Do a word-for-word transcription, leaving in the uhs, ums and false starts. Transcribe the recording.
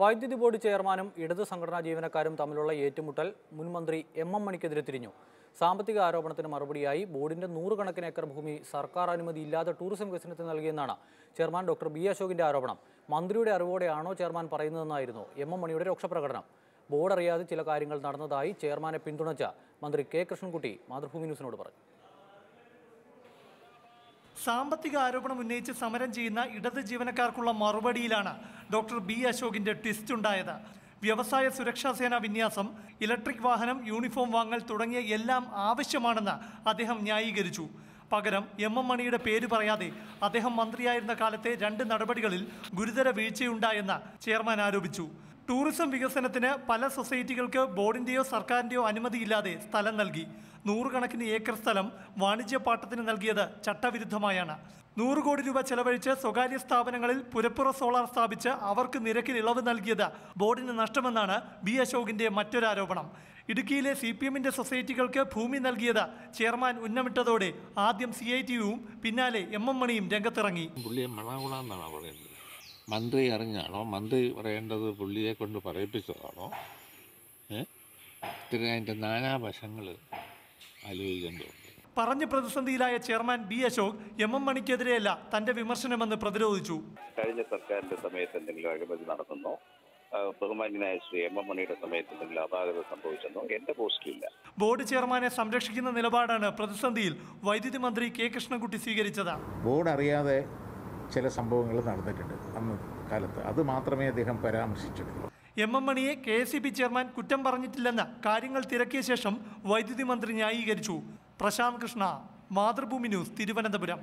വൈദ്യുതി ബോർഡ് ചെയർമാനും ഇടതു സംഘടനാ ജീവനക്കാരും തമ്മിലുള്ള ഏറ്റുമുട്ടൽ മുൻ മന്ത്രി എം എം മണിക്കെതിരെ തിരിഞ്ഞു. സാമ്പത്തിക ആരോപണത്തിന് മറുപടിയായി ബോർഡിന്റെ നൂറുകണക്കിന് ഏക്കർ ഭൂമി സർക്കാർ അനുമതിയില്ലാതെ ടൂറിസം വികസനത്തിന് നൽകിയെന്നാണ് ചെയർമാൻ ഡോക്ടർ ബി അശോകിന്റെ ആരോപണം. മന്ത്രിയുടെ അറിവോടെയാണോ ചെയർമാൻ പറയുന്നതെന്നായിരുന്നു എം എം മണിയുടെ രക്ഷപ്രകടനം. ബോർഡ് അറിയാതെ ചില കാര്യങ്ങൾ നടന്നതായി ചെയർമാനെ പിന്തുണച്ച മന്ത്രി കെ കൃഷ്ണൻകുട്ടി മാതൃഭൂമി ന്യൂസിനോട് പറഞ്ഞു. സാമ്പത്തിക ആരോപണം ഉന്നയിച്ച് സമരം ചെയ്യുന്ന ഇടത് ജീവനക്കാർക്കുള്ള മറുപടിയിലാണ് ഡോക്ടർ ബി അശോകിന്റെ ട്വിസ്റ്റ് ഉണ്ടായത്. വ്യവസായ സുരക്ഷാ സേനാ വിന്യാസം, ഇലക്ട്രിക് വാഹനം, യൂണിഫോം വാങ്ങൽ തുടങ്ങിയ എല്ലാം ആവശ്യമാണെന്ന് അദ്ദേഹം ന്യായീകരിച്ചു. പകരം എം എം മണിയുടെ പേര് പറയാതെ അദ്ദേഹം മന്ത്രിയായിരുന്ന കാലത്തെ രണ്ട് നടപടികളിൽ ഗുരുതര വീഴ്ചയുണ്ടായെന്ന് ചെയർമാൻ ആരോപിച്ചു. ടൂറിസം വികസനത്തിന് പല സൊസൈറ്റികൾക്ക് ബോർഡിൻ്റെയോ സർക്കാരിൻ്റെയോ അനുമതിയില്ലാതെ സ്ഥലം നൽകി. നൂറുകണക്കിന് ഏക്കർ സ്ഥലം വാണിജ്യ പാട്ടത്തിന് നൽകിയത് ചട്ടവിരുദ്ധമായാണ്. നൂറ് കോടി രൂപ ചെലവഴിച്ച് സ്വകാര്യ സ്ഥാപനങ്ങളിൽ പുരപ്പുറ സോളാർ സ്ഥാപിച്ച് അവർക്ക് നിരക്കിൽ ഇളവ് നൽകിയത് ബോർഡിന് നഷ്ടമെന്നാണ് ബി അശോകിൻ്റെ മറ്റൊരാരോപണം. ഇടുക്കിയിലെ സി പി എമ്മിൻ്റെ സൊസൈറ്റികൾക്ക് ഭൂമി നൽകിയത് ചെയർമാൻ ഉന്നമിട്ടതോടെ ആദ്യം സി ഐ ടി യുവും പിന്നാലെ എം എം മണിയും രംഗത്തിറങ്ങി. മന്ത്രി അറിഞ്ഞാണോ? മന്ത്രി പറയേണ്ടത് പുള്ളിയെ കൊണ്ട് പറയിപ്പിച്ചതാണോ? ഇത്തിരി അതിൻ്റെ നാനാവശങ്ങൾ ആലോചിക്കേണ്ടതുണ്ട്. പറഞ്ഞ പ്രതിസന്ധിയിലായ chairman B Ashok M M മണിക്കെതിരെയല്ല തൻ്റെ വിമർശനമെന്ന് പ്രതിരോധിച്ചു. കഴിഞ്ഞ സർക്കാരിൻ്റെ സമയത്ത് എന്തെങ്കിലും അഴിമതി നടത്തുന്നോ, ബഹുമാന്യനായ ശ്രീ എം എം മണിയുടെ സമയത്ത് എന്തെങ്കിലും അപാകത സംഭവിച്ചെന്നോ എൻ്റെ പോസ്റ്റിലില്ല. ബോർഡ് ചെയർമാനെ സംരക്ഷിക്കുന്ന നിലപാടാണ് പ്രതിസന്ധിയിൽ വൈദ്യുതി മന്ത്രി കെ കൃഷ്ണൻകുട്ടി സ്വീകരിച്ചത്. ബോർഡ് അറിയാതെ ചില സംഭവങ്ങൾ നടന്നിട്ടുണ്ട് അന്ന് കാലത്ത്, അത് മാത്രമേ അദ്ദേഹം പരാമർശിച്ചിട്ടുള്ളൂ. എം എം മണിയെ K S E B chairman കുറ്റം പറഞ്ഞിട്ടില്ലെന്ന കാര്യങ്ങൾ തിരക്കിയ ശേഷം വൈദ്യുതി മന്ത്രി ന്യായീകരിച്ചു. പ്രശാന്ത് കൃഷ്ണ, മാതൃഭൂമി ന്യൂസ്, തിരുവനന്തപുരം.